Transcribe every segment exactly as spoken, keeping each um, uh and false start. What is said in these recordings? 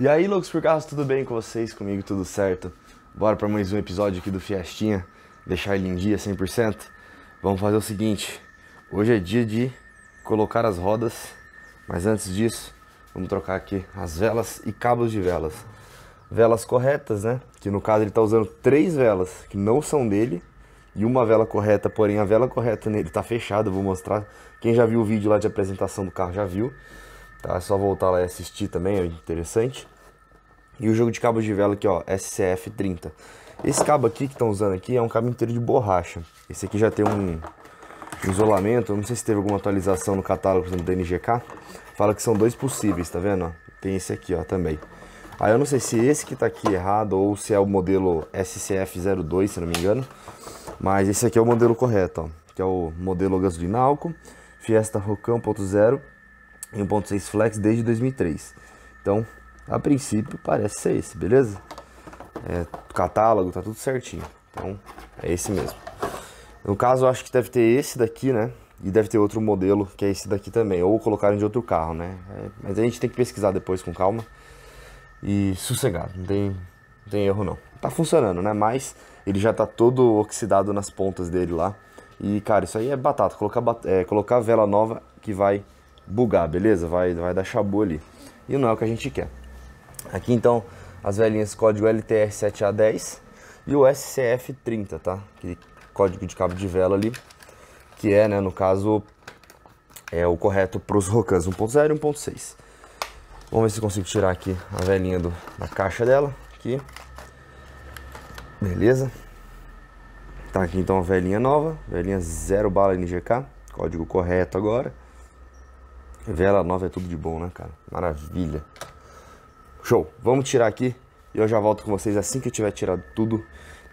E aí, Loucos por Carros, tudo bem com vocês? Comigo tudo certo? Bora para mais um episódio aqui do Fiestinha, deixar ele em dia cem por cento. Vamos fazer o seguinte, hoje é dia de colocar as rodas, mas antes disso, vamos trocar aqui as velas e cabos de velas. Velas corretas, né? Que no caso ele tá usando três velas que não são dele e uma vela correta, porém a vela correta nele tá fechada, eu vou mostrar. Quem já viu o vídeo lá de apresentação do carro já viu. Tá, é só voltar lá e assistir também, é interessante. E o jogo de cabos de vela aqui, ó, S C F trinta. Esse cabo aqui que estão usando aqui é um cabo inteiro de borracha. Esse aqui já tem um isolamento, eu não sei se teve alguma atualização no catálogo do N G K. Fala que são dois possíveis, tá vendo? Tem esse aqui, ó, também. Aí eu não sei se esse que tá aqui errado ou se é o modelo S C F zero dois, se não me engano. Mas esse aqui é o modelo correto, ó, que é o modelo gasolina álcool, Fiesta Rocam um ponto zero. Em um ponto seis flex desde dois mil e três. Então, a princípio parece ser esse, beleza? É, catálogo, tá tudo certinho. Então, é esse mesmo. No caso, eu acho que deve ter esse daqui, né? E deve ter outro modelo, que é esse daqui também. Ou colocaram de outro carro, né? É, mas a gente tem que pesquisar depois com calma. E sossegado, não tem, não tem erro não. Tá funcionando, né? Mas ele já tá todo oxidado nas pontas dele lá. E, cara, isso aí é batata. Colocar, é, colocar vela nova que vai bugar, beleza? Vai, vai dar chabu ali. E não é o que a gente quer. Aqui então, as velinhas código L T R sete A dez e o S C F trinta, tá? Aquele código de cabo de vela ali, que é, né, no caso, é o correto para os Rocams um ponto zero e um ponto seis. Vamos ver se eu consigo tirar aqui a velinha do, da caixa dela. Aqui. Beleza. Tá aqui então a velinha nova, velinha zero bala N G K, código correto agora. Vela nova é tudo de bom, né, cara? Maravilha. Show. Vamos tirar aqui e eu já volto com vocês assim que eu tiver tirado tudo.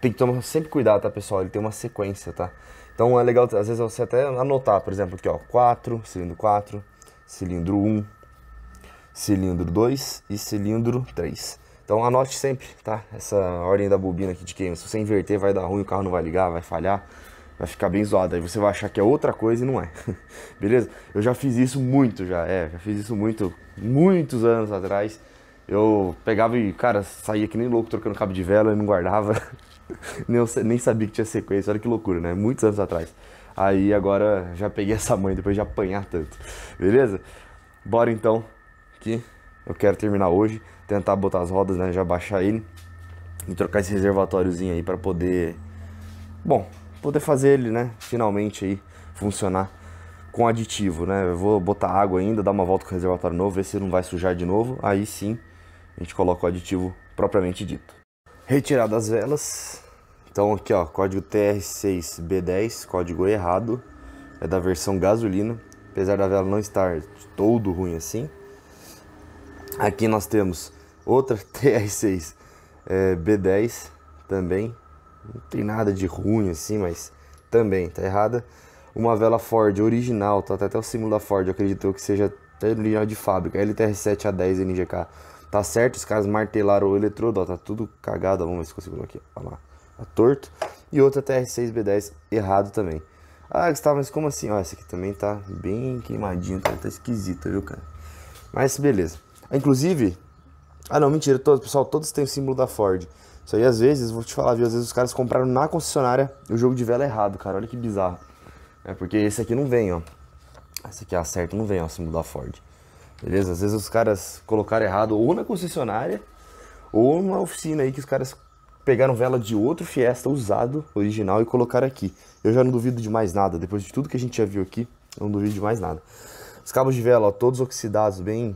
Tem que tomar sempre cuidado, tá, pessoal? Ele tem uma sequência, tá? Então é legal, às vezes, você até anotar, por exemplo, aqui, ó. quatro, cilindro quatro, cilindro um, cilindro dois e cilindro três. Então anote sempre, tá? Essa ordem da bobina aqui de queima. Se você inverter, vai dar ruim, o carro não vai ligar, vai falhar. Vai ficar bem zoado, aí você vai achar que é outra coisa e não é. Beleza? Eu já fiz isso muito já, é, já fiz isso muito, muitos anos atrás. Eu pegava e, cara, saía que nem louco trocando cabo de vela e não guardava. nem, eu, nem sabia que tinha sequência, olha que loucura, né? Muitos anos atrás. Aí agora já peguei essa mãe depois de apanhar tanto. Beleza? Bora então, que eu quero terminar hoje, tentar botar as rodas, né? Já baixar ele e trocar esse reservatóriozinho aí pra poder... Bom... poder fazer ele, né, finalmente aí funcionar com aditivo, né? Eu vou botar água ainda, dar uma volta com o reservatório novo, ver se não vai sujar de novo. Aí sim, a gente coloca o aditivo propriamente dito. Retirado as velas. Então aqui, ó, código T R seis B dez, código errado. É da versão gasolina, apesar da vela não estar todo ruim assim. Aqui nós temos outra T R seis B dez também. Não tem nada de ruim assim, mas também tá errada. Uma vela Ford original, tá, tá até o símbolo da Ford, eu acredito que seja até original de fábrica. L T R sete A dez N G K. Tá certo, os caras martelaram o eletrodo, ó, tá tudo cagado. Vamos ver se consigo aqui, ó lá, tá torto. E outra T R seis B dez errado também. Ah, Gustavo, mas como assim? Ó, essa aqui também tá bem queimadinho, tá, tá esquisita, viu, cara? Mas beleza. Inclusive, ah não, mentira, todos, pessoal, todos têm o símbolo da Ford. Isso aí, às vezes, vou te falar, viu? Às vezes os caras compraram na concessionária o jogo de vela errado, cara. Olha que bizarro. É porque esse aqui não vem, ó. Esse aqui acerta, não vem, ó, se mudar Ford. Beleza? Às vezes os caras colocaram errado ou na concessionária ou numa oficina aí que os caras pegaram vela de outro Fiesta usado, original, e colocaram aqui. Eu já não duvido de mais nada. Depois de tudo que a gente já viu aqui, eu não duvido de mais nada. Os cabos de vela, ó, todos oxidados, bem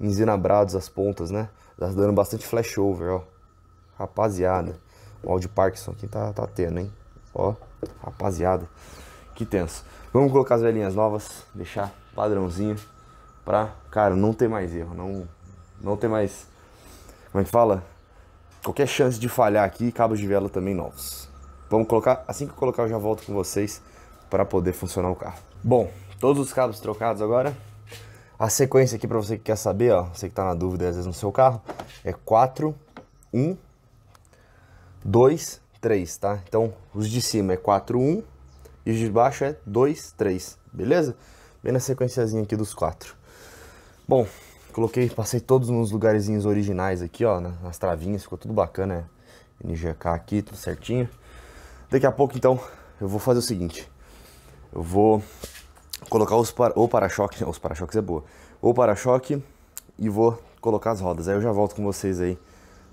enzinabrados as pontas, né? Dando bastante flashover, ó. Rapaziada, o áudio Parkinson aqui tá, tá tendo, hein? Ó, rapaziada, que tenso. Vamos colocar as velinhas novas, deixar padrãozinho pra, cara, não ter mais erro, não, não ter mais, como é que fala? Qualquer chance de falhar aqui, cabos de vela também novos. Vamos colocar, assim que eu colocar eu já volto com vocês pra poder funcionar o carro. Bom, todos os cabos trocados agora. A sequência aqui pra você que quer saber, ó, você que tá na dúvida às vezes no seu carro, é quatro, um, dois, três, tá? Então, os de cima é quatro, um e os de baixo é dois, três, beleza? Bem na sequenciazinha aqui dos quatro. Bom, Coloquei, passei todos nos lugarzinhos originais aqui, ó, nas travinhas, ficou tudo bacana, né? N G K aqui, tudo certinho. Daqui a pouco, então, eu vou fazer o seguinte. Eu vou colocar os para, o para-choque, os para-choques é boa, o para-choque e vou colocar as rodas. Aí eu já volto com vocês aí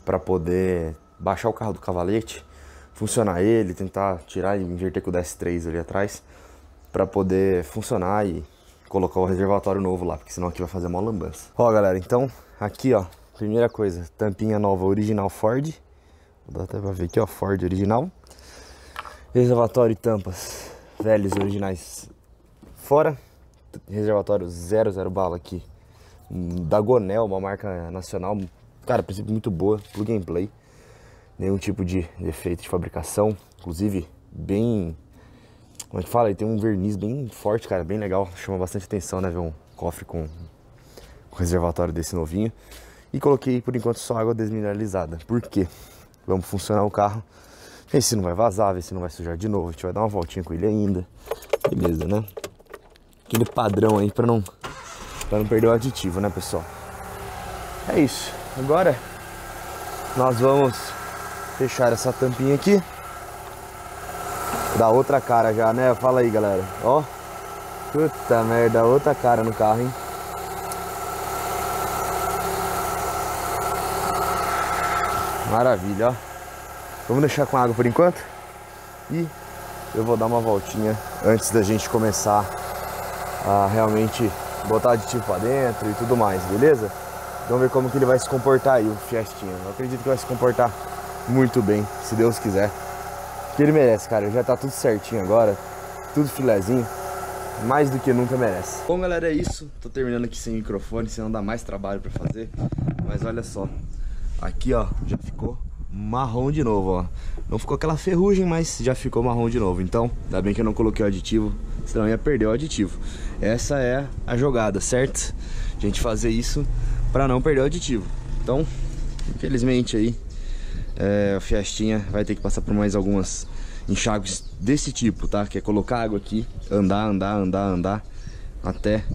pra poder baixar o carro do cavalete, funcionar ele, tentar tirar e inverter com o D S três ali atrás pra poder funcionar e colocar o reservatório novo lá, porque senão aqui vai fazer uma lambança. Ó, galera, então aqui, ó, primeira coisa, tampinha nova original Ford. Vou dar até pra ver aqui, ó, Ford original. Reservatório e tampas velhos originais fora. Reservatório zero zero bala aqui da Gonel, uma marca nacional. Cara, princípio muito boa, plug and play. Nenhum tipo de defeito de fabricação. Inclusive, bem... Como é que fala? Ele tem um verniz bem forte, cara, bem legal. Chama bastante atenção, né? Ver um cofre com um reservatório desse novinho. E coloquei, por enquanto, só água desmineralizada. Por quê? Vamos funcionar o carro. Ver se não vai vazar, ver se não vai sujar de novo. A gente vai dar uma voltinha com ele ainda. Beleza, né? Aquele padrão aí pra não, pra não perder o aditivo, né, pessoal? É isso. Agora, nós vamos fechar essa tampinha aqui. Dá outra cara já, né? Fala aí, galera. Ó. Puta merda, outra cara no carro, hein? Maravilha, ó. Vamos deixar com água por enquanto. E eu vou dar uma voltinha antes da gente começar a realmente botar aditivo pra dentro e tudo mais, beleza? Vamos ver como que ele vai se comportar aí, o Fiestinha. Eu acredito que vai se comportar muito bem, se Deus quiser. Que ele merece, cara, já tá tudo certinho agora, tudo filezinho, mais do que nunca merece. Bom, galera, é isso, tô terminando aqui sem microfone, senão dá mais trabalho pra fazer, mas olha só, aqui, ó, já ficou marrom de novo, ó, não ficou aquela ferrugem, mas já ficou marrom de novo, então, ainda bem que eu não coloquei o aditivo, senão eu ia perder o aditivo. Essa é a jogada, certo? A gente fazer isso pra não perder o aditivo, então, infelizmente aí, É, a Fiestinha vai ter que passar por mais algumas enxágues desse tipo, tá? Que é colocar água aqui, andar, andar, andar, andar, até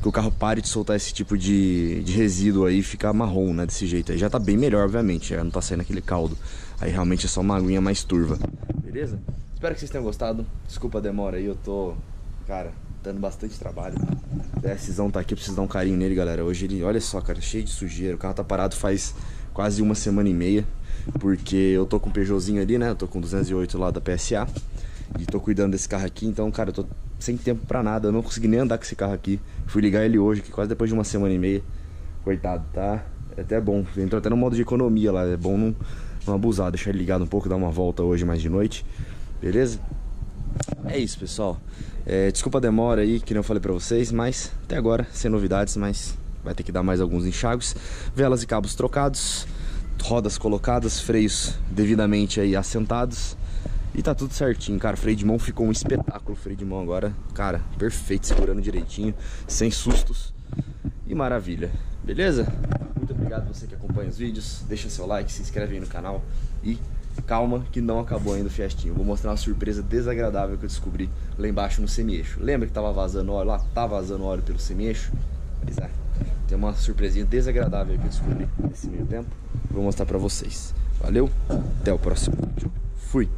que o carro pare de soltar esse tipo de, de resíduo aí e ficar marrom, né? Desse jeito aí. Já tá bem melhor, obviamente, já não tá saindo aquele caldo. Aí realmente é só uma aguinha mais turva. Beleza? Espero que vocês tenham gostado. Desculpa a demora aí, eu tô, cara, dando bastante trabalho. O DSzão tá aqui, eu preciso dar um carinho nele, galera. Hoje ele, olha só, cara, cheio de sujeira. O carro tá parado faz quase uma semana e meia. Porque eu tô com o Peugeotzinho ali, né? Eu tô com duzentos e oito lá da P S A. E tô cuidando desse carro aqui. Então, cara, eu tô sem tempo pra nada. Eu não consegui nem andar com esse carro aqui. Fui ligar ele hoje, que quase depois de uma semana e meia. Coitado, tá? É até bom. Entrou até no modo de economia lá. É bom não, não abusar. Deixar ele ligado um pouco, dar uma volta hoje mais de noite. Beleza? É isso, pessoal. É, desculpa a demora aí, que não falei pra vocês. Mas, até agora, sem novidades. Mas vai ter que dar mais alguns enxagos. Velas e cabos trocados. Rodas colocadas, freios devidamente aí assentados. E tá tudo certinho, cara. Freio de mão ficou um espetáculo. Freio de mão agora, cara, perfeito. Segurando direitinho, sem sustos. E maravilha, beleza? Muito obrigado você que acompanha os vídeos. Deixa seu like, se inscreve aí no canal. E calma que não acabou ainda o Fiestinho. Vou mostrar uma surpresa desagradável que eu descobri lá embaixo no semi-eixo. Lembra que tava vazando óleo lá? Tá vazando óleo pelo semi-eixo? Pois é, tem uma surpresinha desagradável que eu descobri nesse meio tempo. Vou mostrar pra vocês. Valeu, até o próximo vídeo. Fui!